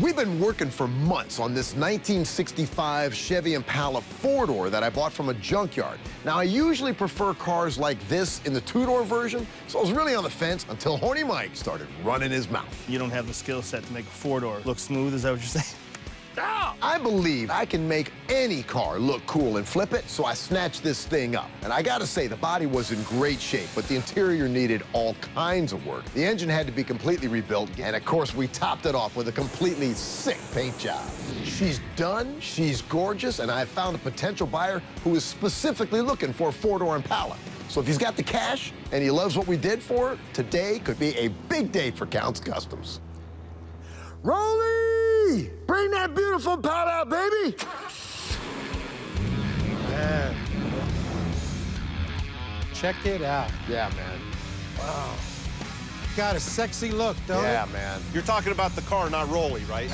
We've been working for months on this 1965 Chevy Impala four-door that I bought from a junkyard. Now, I usually prefer cars like this in the two-door version, so I was really on the fence until Horny Mike started running his mouth. You don't have the skill set to make a four-door look smooth, is that what you're saying? No! I believe I can make any car look cool and flip it, so I snatched this thing up. And I gotta say, the body was in great shape, but the interior needed all kinds of work. The engine had to be completely rebuilt, and of course, we topped it off with a completely sick paint job. She's done, she's gorgeous, and I found a potential buyer who is specifically looking for a four-door Impala. So if he's got the cash and he loves what we did for it, today could be a big day for Count's Kustoms. Rolly! Bring that beautiful pot out, baby! Man. Check it out. Yeah, man. Wow. Got a sexy look, don't it? Yeah, man. You're talking about the car, not Rolly, right?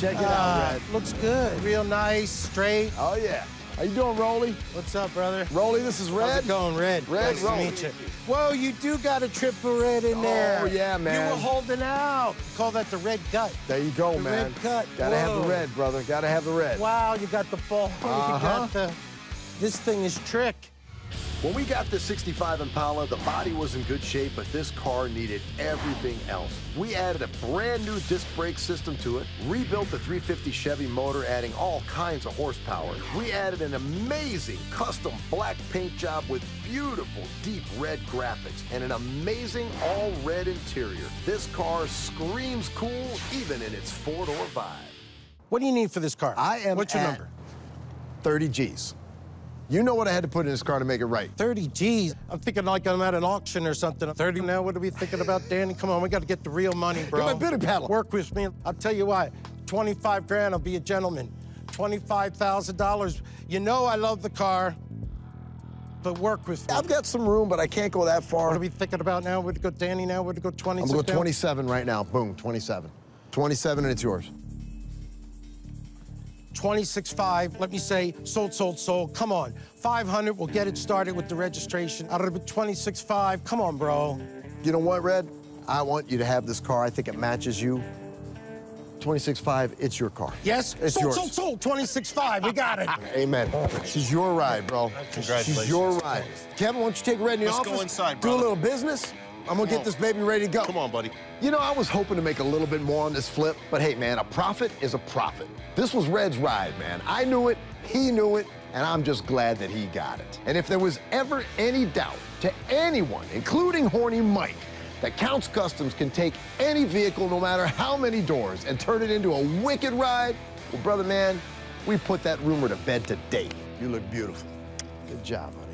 Check it out, Red. Looks good. Real nice, straight. Oh, yeah. How you doing, Rolly? What's up, brother? Rolly, this is Red. How's it going, Red? Red, Rolly. Nice to meet you. Whoa, you do got a triple red in there. Oh, yeah, man. You were holding out. We call that the red gut. There you go, man. The red gut. Gotta have the red, brother. Gotta have the red. Wow, you got the ball. You got the... This thing is trick. When we got the 65 Impala, the body was in good shape, but this car needed everything else. We added a brand new disc brake system to it, rebuilt the 350 Chevy motor, adding all kinds of horsepower. We added an amazing custom black paint job with beautiful deep red graphics and an amazing all-red interior. This car screams cool, even in its four-door vibe. What do you need for this car? What's your number? 30 G's. You know what I had to put in this car to make it right. 30 G's. I'm thinking like I'm at an auction or something. 30 now, what are we thinking about, Danny? Come on, we got to get the real money, bro. Get my bidding paddle. Work with me. I'll tell you why. 25 grand, I'll be a gentleman. $25,000. You know I love the car, but work with me. I've got some room, but I can't go that far. What are we thinking about now? Would go Danny now? Would go 20? I'm going to go 27 right now. Boom, 27. 27 and it's yours. 26.5, let me say, sold, come on. 500, we'll get it started with the registration. Out of the 26.5, come on, bro. You know what, Red? I want you to have this car. I think it matches you. 26.5, it's your car. Yes, it's sold, 26.5, we got it. Amen. She's your ride, bro. Congratulations. She's your ride. Kevin, why don't you take Red in the office? Let's go inside, bro. Do a little business. I'm gonna get this baby ready to go. Come on, buddy. You know, I was hoping to make a little bit more on this flip, but hey, man, a profit is a profit. This was Red's ride, man. I knew it, he knew it, and I'm just glad that he got it. And if there was ever any doubt to anyone, including Horny Mike, that Count's Kustoms can take any vehicle, no matter how many doors, and turn it into a wicked ride, well, brother, man, we put that rumor to bed today. You look beautiful. Good job, man.